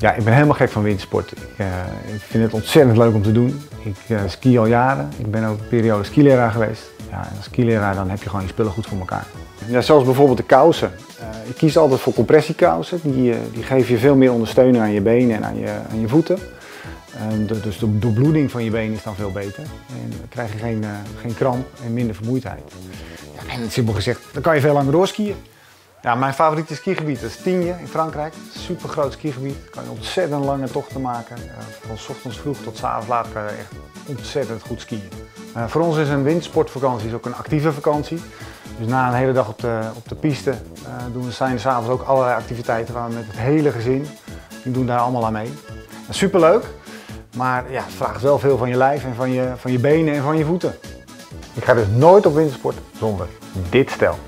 Ja, ik ben helemaal gek van wintersport. Ik vind het ontzettend leuk om te doen. Ik ski al jaren. Ik ben ook een periode skileraar geweest. Ja, en als skileraar dan heb je gewoon je spullen goed voor elkaar. Ja, zoals bijvoorbeeld de kousen. Ik kies altijd voor compressiekousen. Die geven je veel meer ondersteuning aan je benen en aan je voeten. Dus de doorbloeding van je benen is dan veel beter. En dan krijg je geen kramp en minder vermoeidheid. Ja, en simpel gezegd, dan kan je veel langer doorskiën. Ja, mijn favoriete skigebied is Tignes in Frankrijk. Super groot skigebied. Kan je ontzettend lange tochten maken. Van 's ochtends vroeg tot 's avonds laat kan je echt ontzettend goed skiën. Voor ons is een wintersportvakantie ook een actieve vakantie. Dus na een hele dag op de piste zijn er 's avonds ook allerlei activiteiten waar we met het hele gezin. Die doen daar allemaal aan mee. Super leuk, maar ja, het vraagt wel veel van je lijf en van je benen en van je voeten. Ik ga dus nooit op wintersport zonder dit stel.